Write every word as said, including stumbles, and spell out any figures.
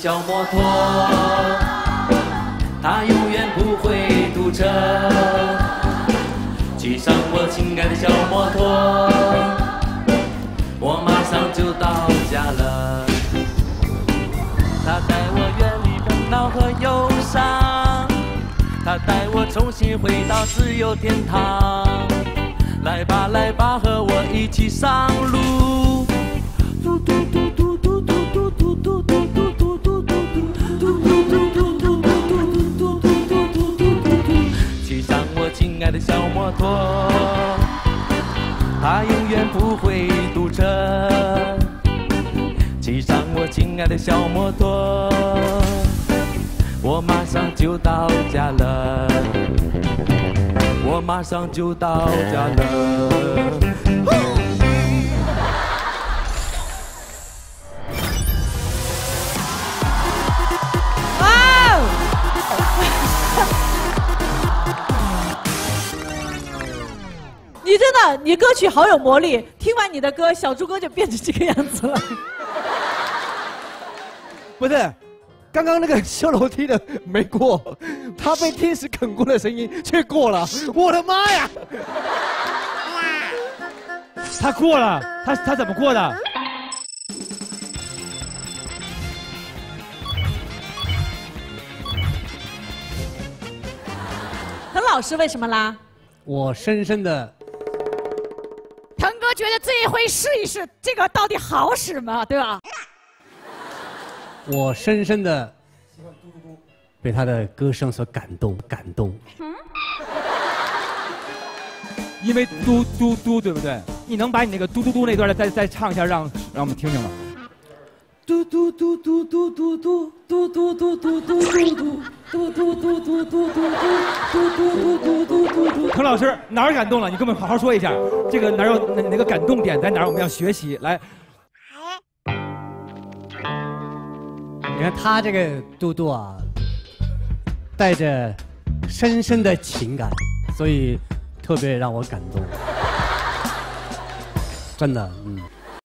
小摩托，它永远不会堵车。骑上我亲爱的小摩托，我马上就到家了。它带我远离烦恼和忧伤，它带我重新回到自由天堂。来吧，来吧，和我一起上路。嘟嘟嘟嘟嘟嘟嘟嘟嘟嘟。 亲爱的小摩托，它永远不会堵车。骑上我亲爱的小摩托，我马上就到家了，我马上就到家了。 你真的，你歌曲好有魔力！听完你的歌，小猪哥就变成这个样子了。不是，刚刚那个修楼梯的没过，他被天使啃过的声音却过了。我的妈呀！他过了，他他怎么过的？很老实，为什么啦？我深深的。 腾哥觉得这一回试一试，这个到底好使吗？对吧？我深深的被他的歌声所感动，感动。嗯、因为嘟嘟嘟，对不对？你能把你那个嘟嘟嘟那段再再唱一下，让让我们听听吗？嘟嘟嘟嘟嘟嘟嘟嘟嘟嘟嘟嘟嘟嘟。 嘟嘟嘟嘟嘟嘟嘟嘟嘟嘟嘟嘟嘟！滕老师哪儿感动了？你跟我们好好说一下，这个哪有哪哪个感动点在哪儿？我们要学习来。你看他这个嘟嘟啊，带着深深的情感，所以特别让我感动。真的，嗯。